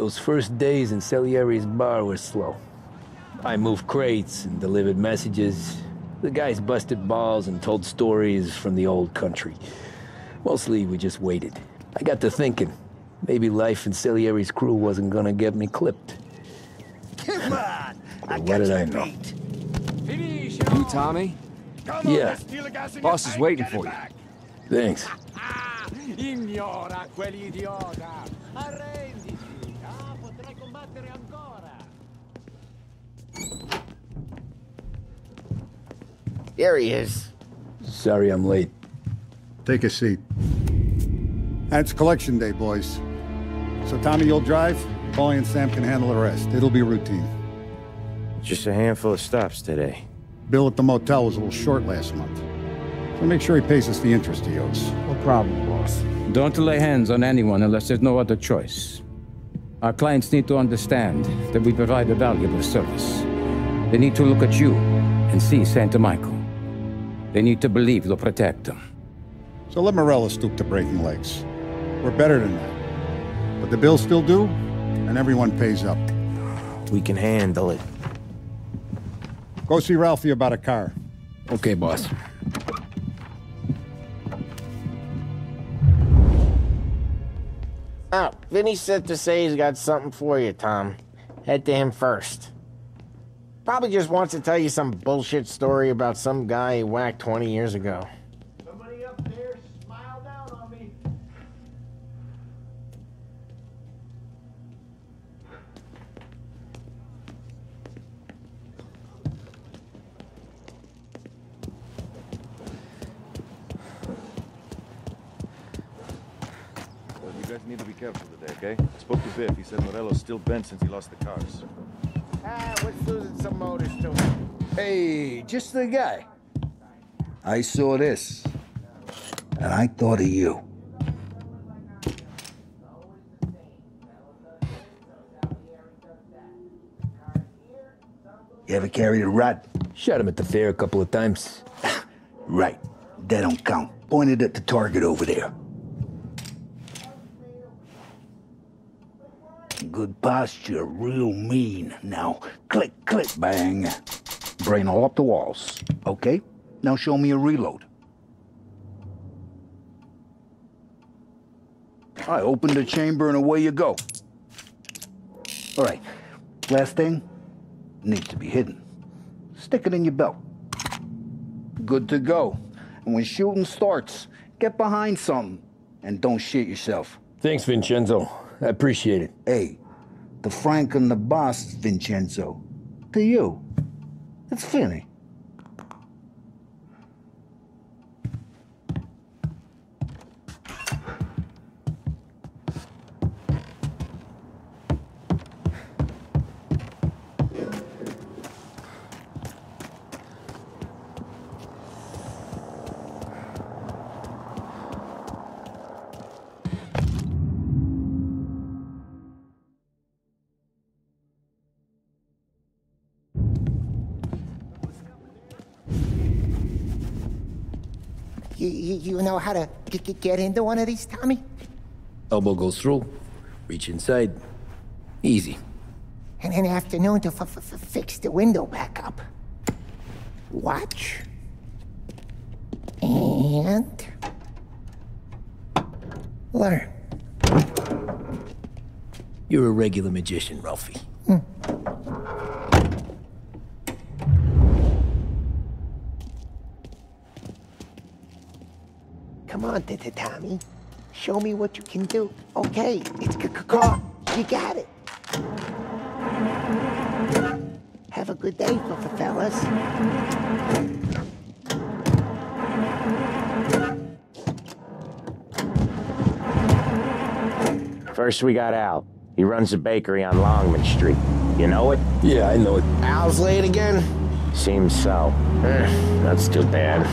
Those first days in Salieri's bar were slow. I moved crates and delivered messages. The guys busted balls and told stories from the old country. Mostly, we just waited. I got to thinking, maybe life in Salieri's crew wasn't gonna get me clipped. Come on! I got your beat. You Tommy? Yeah. Boss is waiting for you. Thanks. There he is. Sorry I'm late. Take a seat. That's collection day, boys. So Tommy, you'll drive. Paulie and Sam can handle the rest. It'll be routine. Just a handful of stops today. Bill at the motel was a little short last month. So make sure he pays us the interest he owes. No problem, boss. Don't lay hands on anyone unless there's no other choice. Our clients need to understand that we provide a valuable service. They need to look at you and see Santa Michael. They need to believe you'll protect them. So let Morello stoop to breaking legs. We're better than that. But the bills still due, and everyone pays up. We can handle it. Go see Ralphie about a car. Okay, boss. Oh, Vinny said to say he's got something for you, Tom. Head to him first. Probably just wants to tell you some bullshit story about some guy he whacked 20 years ago. Need to be careful today, okay? I spoke to Biff. He said Morello's still bent since he lost the cars. Ah, we're losing some motors to him. Hey, just the guy. I saw this, and I thought of you. You ever carried a rod? Shot him at the fair a couple of times. Right. That don't count. Pointed at the target over there. Good posture, real mean. Now, click, click, bang. Brain all up the walls, okay? Now show me a reload. All right, open the chamber and away you go. All right, last thing, needs to be hidden. Stick it in your belt. Good to go. And when shooting starts, get behind something and don't shit yourself. Thanks, Vincenzo. I appreciate it. Hey, the Frank and the boss, Vincenzo. To you, it's Finny. You know how to get into one of these, Tommy? Elbow goes through. Reach inside. Easy. And in the afternoon to fix the window back up. Watch. And... learn. You're a regular magician, Ralphie. Come on, Tommy. Show me what you can do. Okay, it's car. You got it. Have a good day, fellas. First we got Al. He runs a bakery on Longman Street. You know it? Yeah, I know it. Al's late again? Seems so. That's too bad.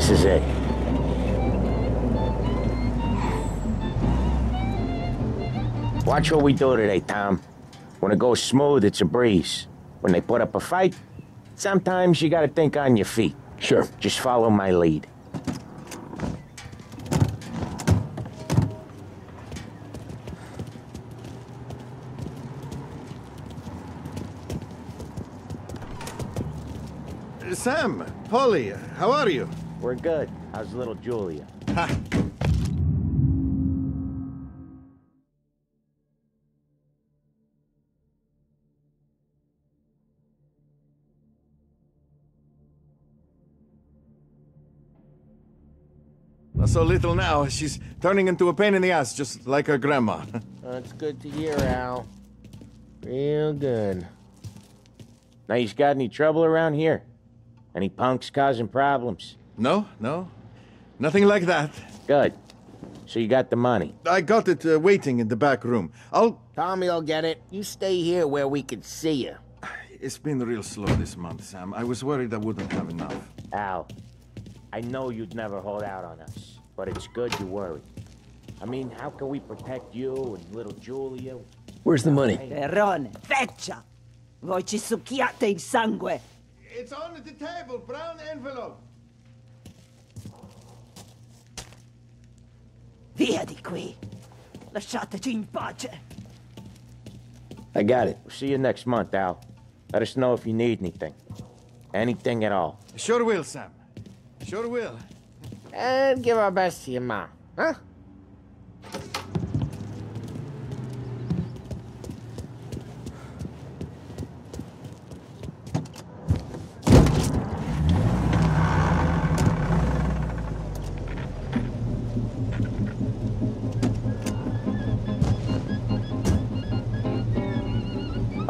This is it. Watch what we do today, Tom. When it goes smooth, it's a breeze. When they put up a fight, sometimes you gotta think on your feet. Sure. Just follow my lead. Sam, Paulie, how are you? We're good. How's little Julia? Ha! Not so little now. She's turning into a pain in the ass, just like her grandma. That's good to hear, Al. Real good. Now, you got any trouble around here? Any punks causing problems? No. Nothing like that. Good. So you got the money? I got it waiting in the back room. Tommy'll get it. You stay here where we can see you. It's been real slow this month, Sam. I was worried I wouldn't have enough. Al, I know you'd never hold out on us, but it's good you worry. I mean, how can we protect you and little Julia? Where's the money? Perrone, feccia! Voi ci succhiate in sangue! It's on the table, brown envelope! Via di qui! Lasciateci in pace! I got it. We'll see you next month, Al. Let us know if you need anything. Anything at all. Sure will, Sam. Sure will. And give our best to your mom, huh?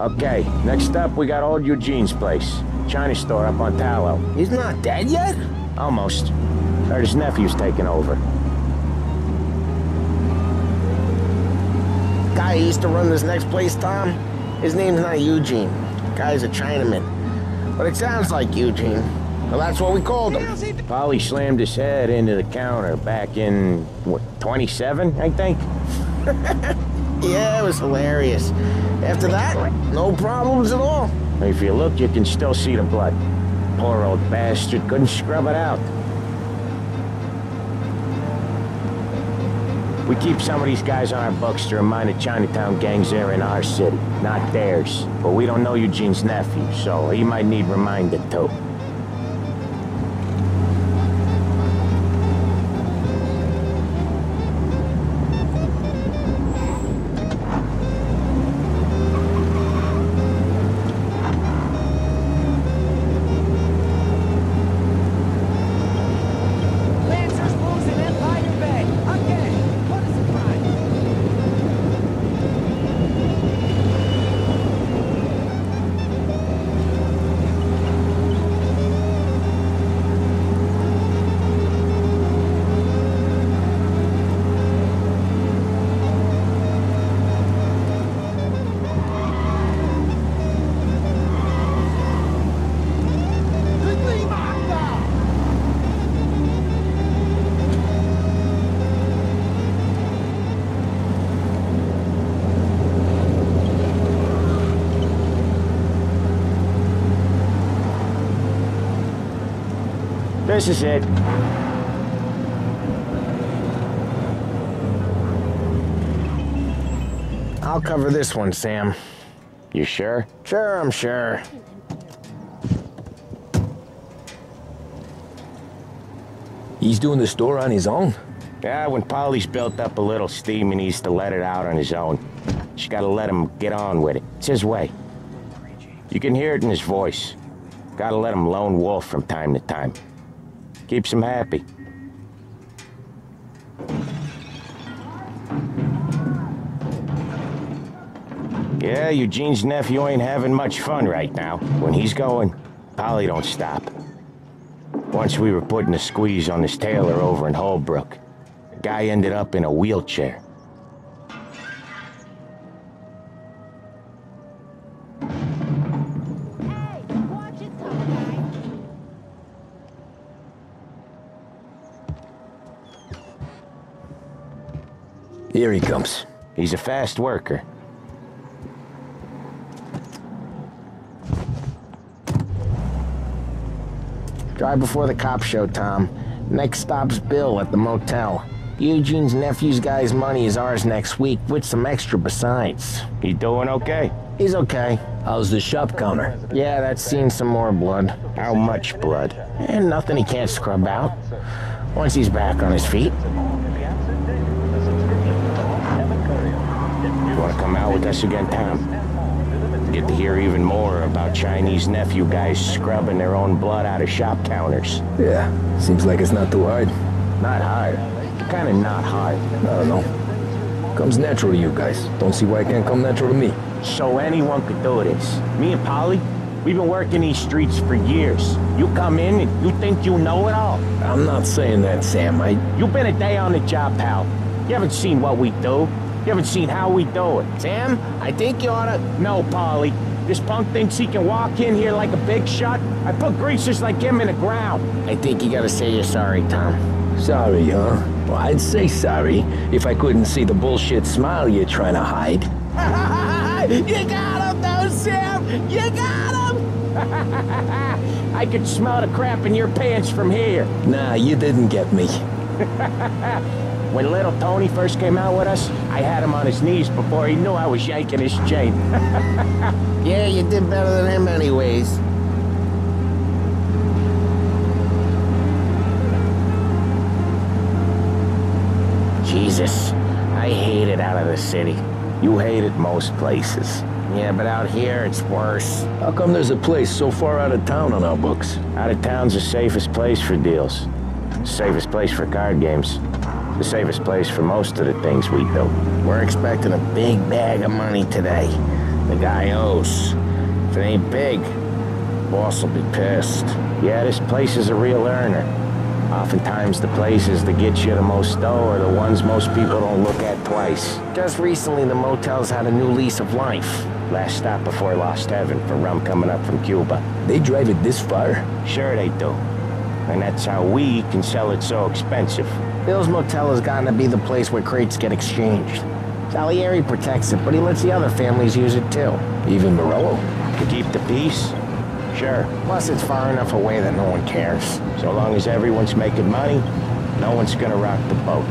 Okay, next up we got old Eugene's place. China store up on Tallow. He's not dead yet? Almost. Heard his nephew's taking over. Guy used to run this next place, Tom. His name's not Eugene. Guy's a Chinaman. But it sounds like Eugene. Well, that's what we called him. Paulie slammed his head into the counter back in, what, 27, I think? Yeah, it was hilarious. After that, no problems at all. If you look, you can still see the blood. Poor old bastard couldn't scrub it out. We keep some of these guys on our books to remind the Chinatown gangs they're in our city, not theirs. But we don't know Eugene's nephew, so he might need reminded too. This is it. I'll cover this one, Sam. You sure? Sure, I'm sure. He's doing the store on his own? Yeah, when Paulie's built up a little steam, he needs to let it out on his own. Just gotta let him get on with it. It's his way. You can hear it in his voice. Gotta let him lone wolf from time to time. Keeps him happy. Yeah, Eugene's nephew ain't having much fun right now. When he's going, Paulie don't stop. Once we were putting a squeeze on this tailor over in Holbrook. The guy ended up in a wheelchair. Here he comes. He's a fast worker. Drive before the cop show, Tom. Next stop's Bill at the motel. Eugene's nephew's guy's money is ours next week, with some extra besides. He doing okay? He's okay. How's the shop counter? Yeah, that's seen some more blood. How much blood? And nothing he can't scrub out. Once he's back on his feet. You want to come out with us again, Tom? Get to hear even more about Chinese nephew guys scrubbing their own blood out of shop counters. Yeah, seems like it's not too hard. Not hard. Kind of not hard. I don't know. Comes natural to you guys. Don't see why it can't come natural to me. So anyone could do this. Me and Paulie, we've been working these streets for years. You come in and you think you know it all. I'm not saying that, Sam. You've been a day on the job, pal. You haven't seen what we do. You haven't seen how we do it. Sam, I think you oughta... No, Paulie. This punk thinks he can walk in here like a big shot. I put greasers like him in the ground. I think you gotta say you're sorry, Tom. Sorry, huh? Well, I'd say sorry if I couldn't see the bullshit smile you're trying to hide. You got him, though, Sam! You got him! I could smell the crap in your pants from here. Nah, you didn't get me. When little Tony first came out with us, I had him on his knees before he knew I was yanking his chain. Yeah, you did better than him anyways. Jesus, I hate it out of the city. You hate it most places. Yeah, but out here, it's worse. How come there's a place so far out of town on our books? Out of town's the safest place for deals. Safest place for card games. The safest place for most of the things we do. We're expecting a big bag of money today. The guy owes. If it ain't big, boss will be pissed. Yeah, this place is a real earner. Oftentimes the places that get you the most dough are the ones most people don't look at twice. Just recently the motel's had a new lease of life. Last stop before Lost Heaven for rum coming up from Cuba. They drive it this far? Sure they do. And that's how we can sell it so expensive. Bill's motel has gotten to be the place where crates get exchanged. Salieri protects it, but he lets the other families use it too. Even Morello? To keep the peace? Sure. Plus it's far enough away that no one cares. So long as everyone's making money, no one's gonna rock the boat.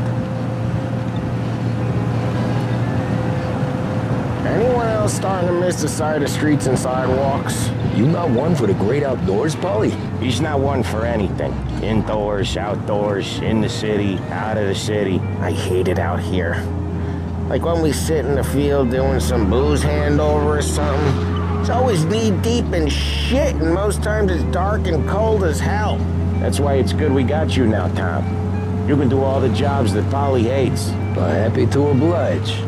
Anyone else starting to miss the side of streets and sidewalks? You not one for the great outdoors, Paulie? He's not one for anything. Indoors, outdoors, in the city, out of the city. I hate it out here. Like when we sit in the field doing some booze handover or something. It's always knee-deep in shit, and most times it's dark and cold as hell. That's why it's good we got you now, Tom. You can do all the jobs that Paulie hates. But happy to oblige.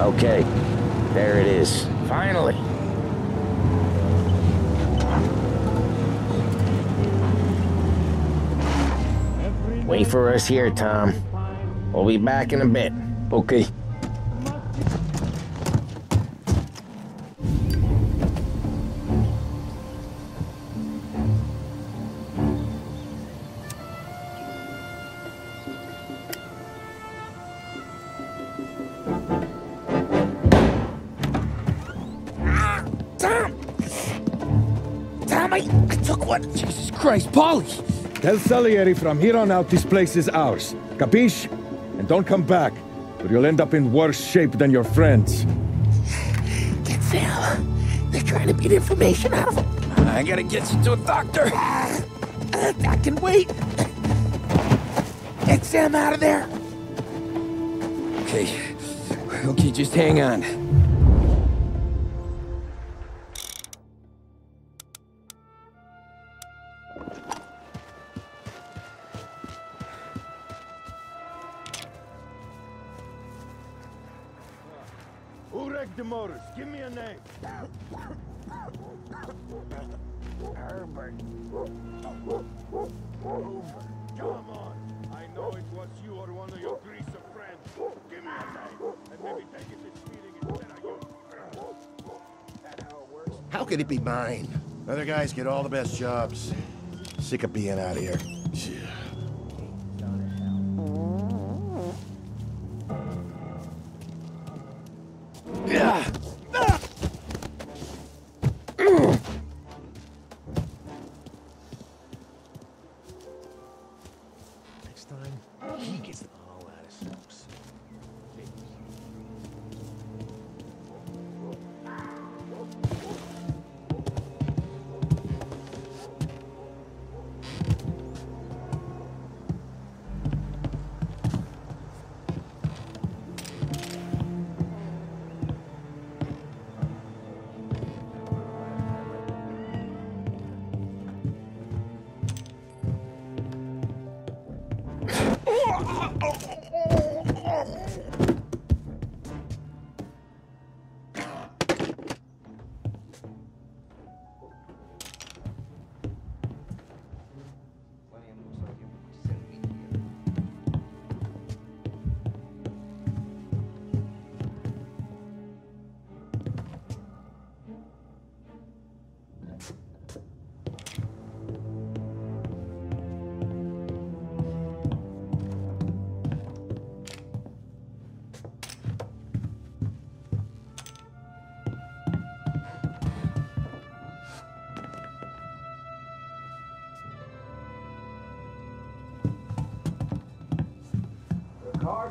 Okay, there it is. Finally. Wait for us here, Tom. We'll be back in a bit. Okay. Christ, Paulie! Tell Salieri from here on out this place is ours. Capiche? And don't come back, or you'll end up in worse shape than your friends. Get Sal. They're trying to beat information out of him. I gotta get you to a doctor. I can wait. Get Sam out of there. Okay. Okay, just hang on. promoters. Give me a name. Herbert. Hoover. Come on. I know it was you or one of your greaser friends. Give me a name. And maybe take it this meeting instead of you. That's how it works. How could it be mine? Other guys get all the best jobs. Sick of being out of here.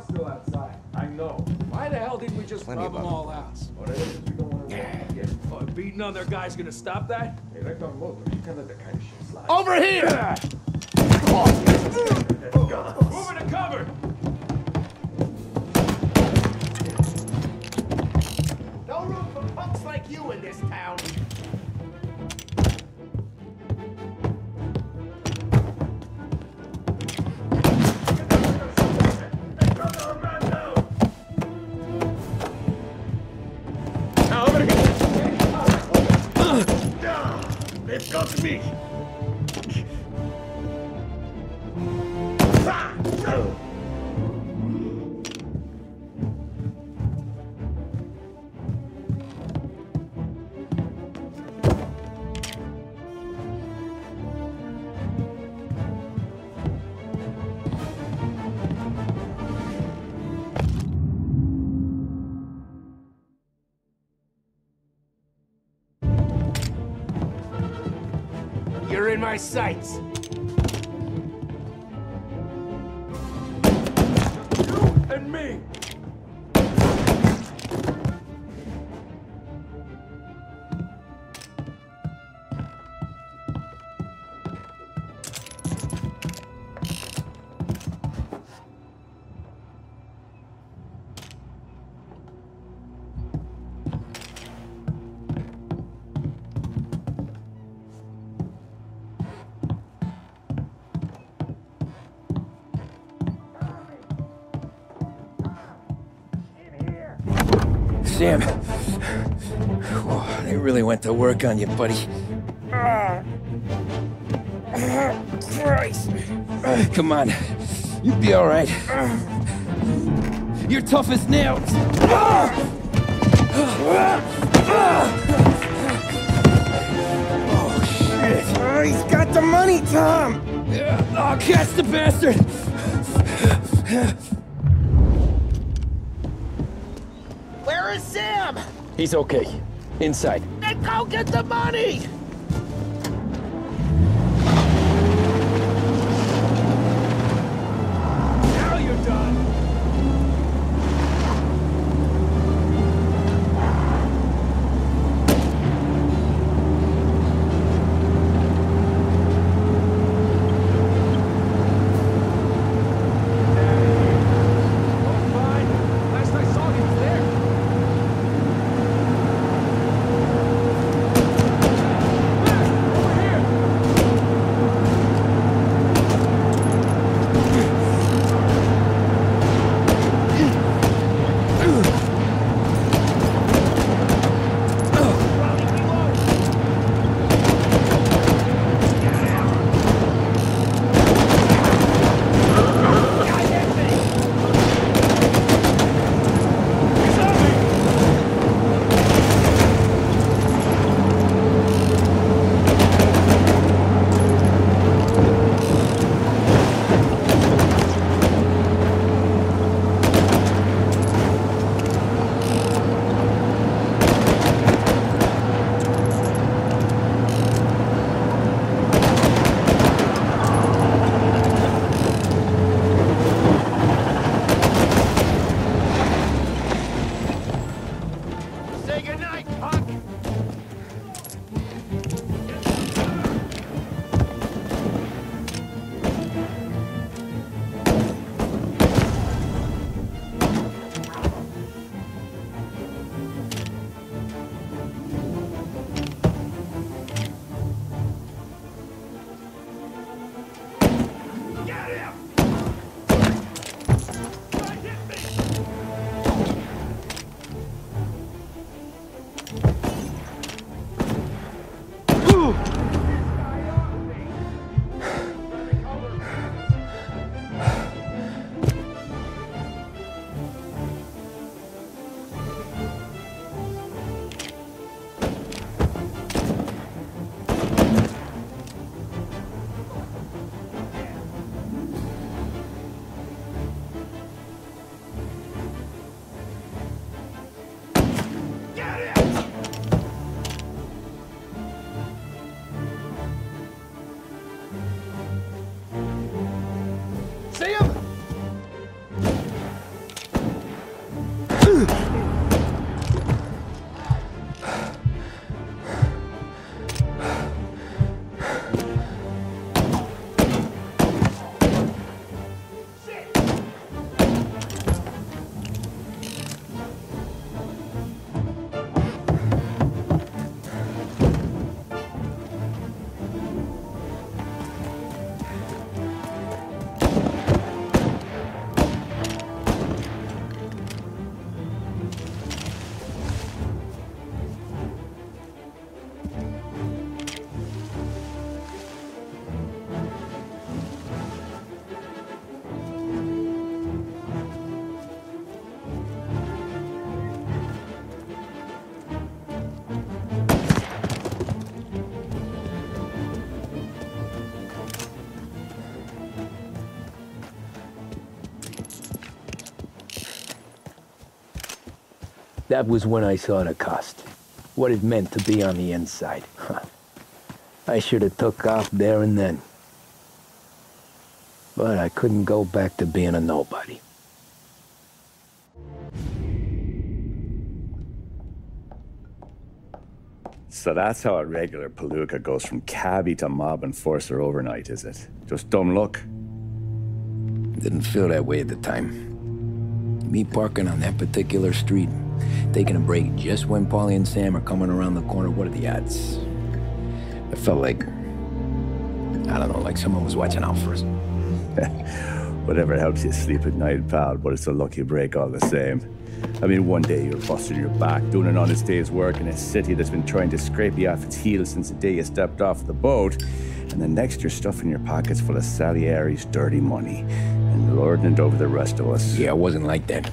Still outside. I know. Why the hell didn't we just rub them all out? Oh, beating other guys gonna stop that? Over here! Over to cover! No room for punks like you in this town. You're in my sights. You and me. Damn. Oh, they really went to work on you, buddy. Christ. Come on. You'll be all right. You're tough as nails. Oh, shit. He's got the money, Tom. Oh, catch the bastard. Sam! He's okay. Inside. Then go get the money! Now you're done! Say goodnight, punk! That was when I saw the cost, what it meant to be on the inside. Huh. I should have took off there and then. But I couldn't go back to being a nobody. So that's how a regular palooka goes from cabbie to mob enforcer overnight, is it? Just dumb luck? Didn't feel that way at the time. Me parking on that particular street, taking a break just when Paulie and Sam are coming around the corner, what are the odds? I felt like, I don't know, like someone was watching out for us. Whatever helps you sleep at night, pal, but it's a lucky break all the same. I mean, one day you're busting your back, doing an honest day's work in a city that's been trying to scrape you off its heels since the day you stepped off the boat, and the next you're stuffing your pockets full of Salieri's dirty money and lording it over the rest of us. Yeah, it wasn't like that.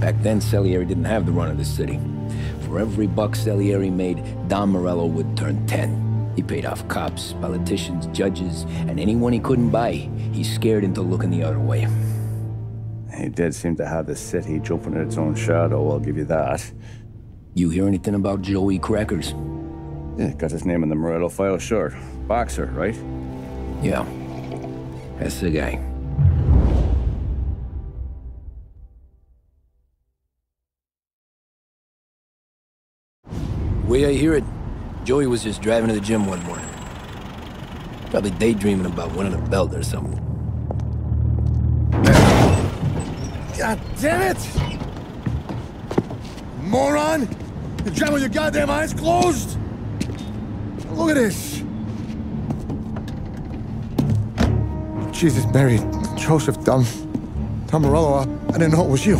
Back then, Salieri didn't have the run of the city. For every buck Salieri made, Don Morello would turn 10. He paid off cops, politicians, judges, and anyone he couldn't buy. He scared into looking the other way. He did seem to have the city jumping at its own shadow, I'll give you that. You hear anything about Joey Crackers? Yeah, got his name in the Morello file, sure. Boxer, right? Yeah, that's the guy. The way I hear it, Joey was just driving to the gym one morning. Probably daydreaming about winning a belt or something. God damn it! Moron! You're driving with your goddamn eyes closed! Look at this! Jesus, Mary, Joseph, Tom Morello, I didn't know it was you.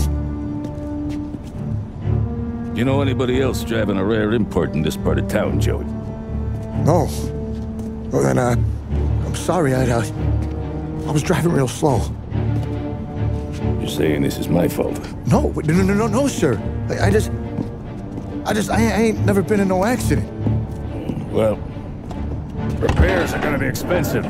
You know anybody else driving a rare import in this part of town, Joey? No. Well, then, I'm sorry, I was driving real slow. You're saying this is my fault? No, sir. I ain't never been in no accident. Well, repairs are gonna be expensive.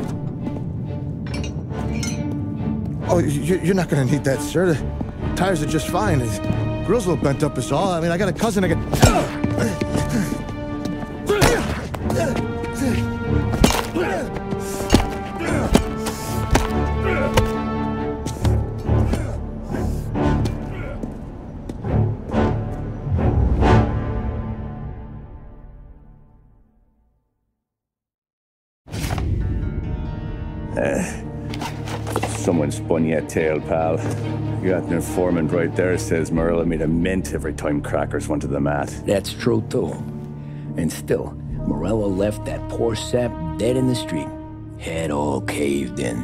Oh, you're not gonna need that, sir. The tires are just fine. Grill's a little bent up is all. I mean, I got a cousin I can... Someone spun your tail, pal. You got an informant right there, says Morello made a mint every time Crackers went to the mat. That's true, too. And still, Morello left that poor sap dead in the street. Head all caved in.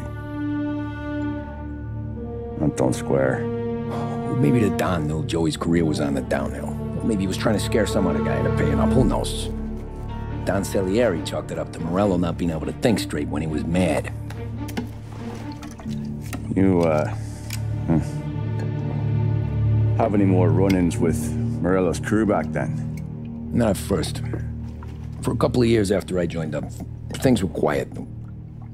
That don't square. Well, maybe the Don knew Joey's career was on the downhill. Or maybe he was trying to scare some other guy into paying up. Who knows? Don Salieri chalked it up to Morello not being able to think straight when he was mad. You, have any more run-ins with Morello's crew back then? Not at first. For a couple of years after I joined up, things were quiet.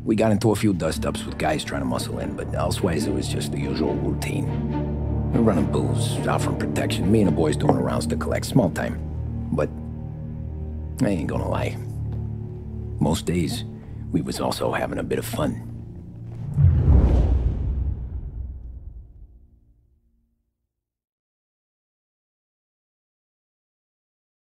We got into a few dust-ups with guys trying to muscle in, but elsewise it was just the usual routine. We're running booze, offering protection, me and the boys doing rounds to collect, small time. But I ain't gonna lie. Most days, we was also having a bit of fun.